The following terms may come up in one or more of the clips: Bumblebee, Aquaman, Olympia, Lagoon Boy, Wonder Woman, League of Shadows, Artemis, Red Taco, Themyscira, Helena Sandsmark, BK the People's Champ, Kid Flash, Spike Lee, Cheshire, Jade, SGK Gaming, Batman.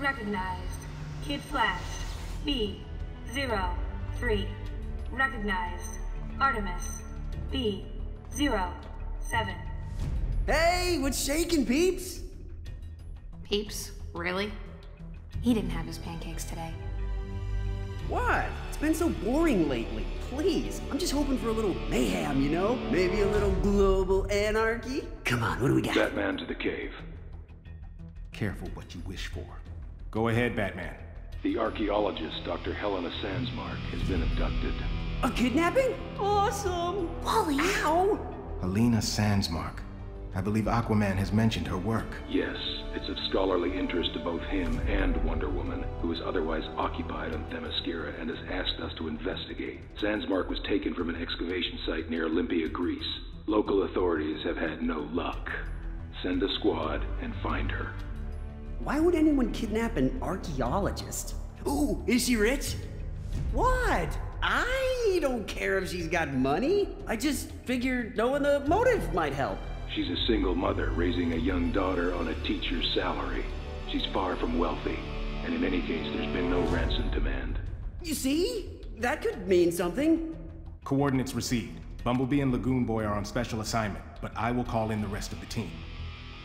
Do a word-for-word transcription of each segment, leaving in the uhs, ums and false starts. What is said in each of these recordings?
Recognized. Kid Flash. B zero three. Recognized. Artemis. B zero seven. Hey, what's shaking, peeps? Peeps? Really? He didn't have his pancakes today. What? It's been so boring lately. Please, I'm just hoping for a little mayhem, you know? Maybe a little global anarchy? Come on, what do we got? Batman to the cave. Careful what you wish for. Go ahead, Batman. The archaeologist, Doctor Helena Sandsmark, has been abducted. A kidnapping? Awesome! Wally! Ow! Helena Sandsmark. I believe Aquaman has mentioned her work. Yes, it's of scholarly interest to both him and Wonder Woman, who is otherwise occupied on Themyscira and has asked us to investigate. Sandsmark was taken from an excavation site near Olympia, Greece. Local authorities have had no luck. Send a squad and find her. Why would anyone kidnap an archaeologist? Ooh, is she rich? What? I don't care if she's got money. I just figured knowing the motive might help. She's a single mother raising a young daughter on a teacher's salary. She's far from wealthy, and in any case, there's been no ransom demand. You see? That could mean something. Coordinates received. Bumblebee and Lagoon Boy are on special assignment, but I will call in the rest of the team.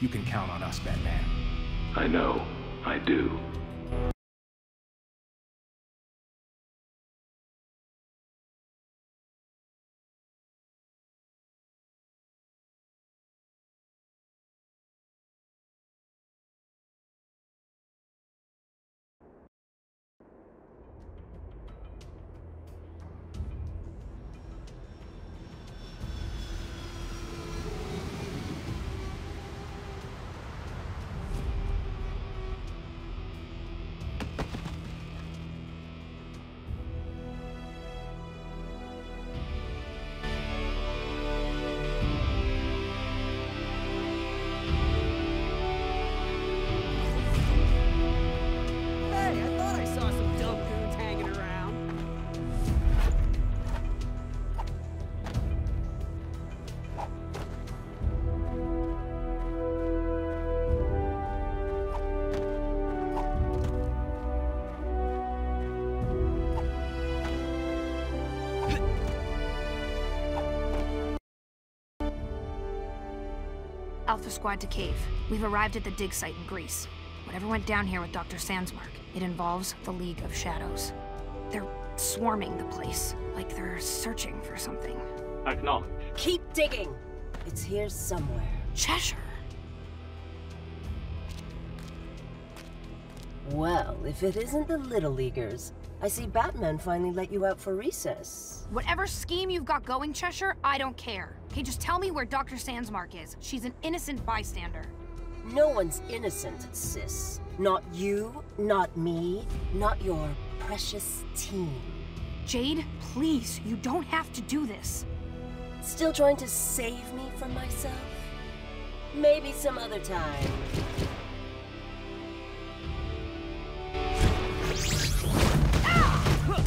You can count on us, Batman. I know. I do. Alpha Squad to cave. We've arrived at the dig site in Greece. Whatever went down here with Doctor Sandsmark, it involves the League of Shadows. They're swarming the place, like they're searching for something. Acknowledge. Keep digging! It's here somewhere. Cheshire? Well, if it isn't the Little Leaguers. I see Batman finally let you out for recess. Whatever scheme you've got going, Cheshire, I don't care. Okay, just tell me where Doctor Sandsmark is. She's an innocent bystander. No one's innocent, sis. Not you, not me, not your precious team. Jade, please, you don't have to do this. Still trying to save me from myself? Maybe some other time. Look!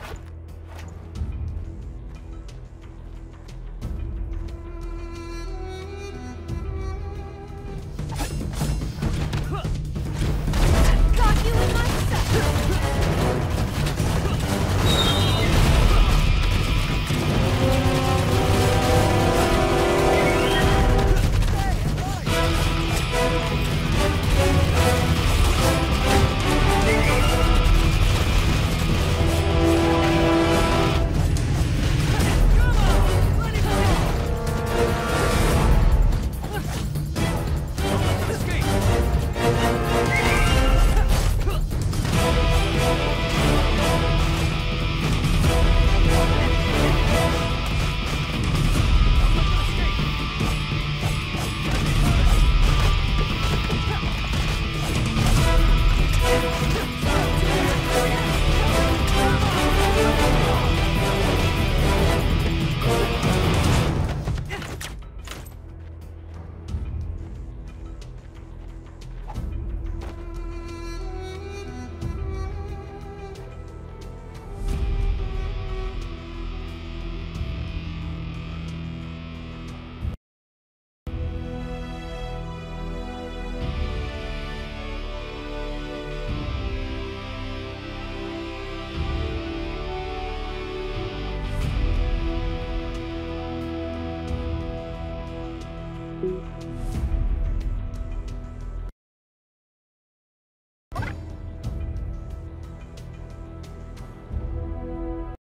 back.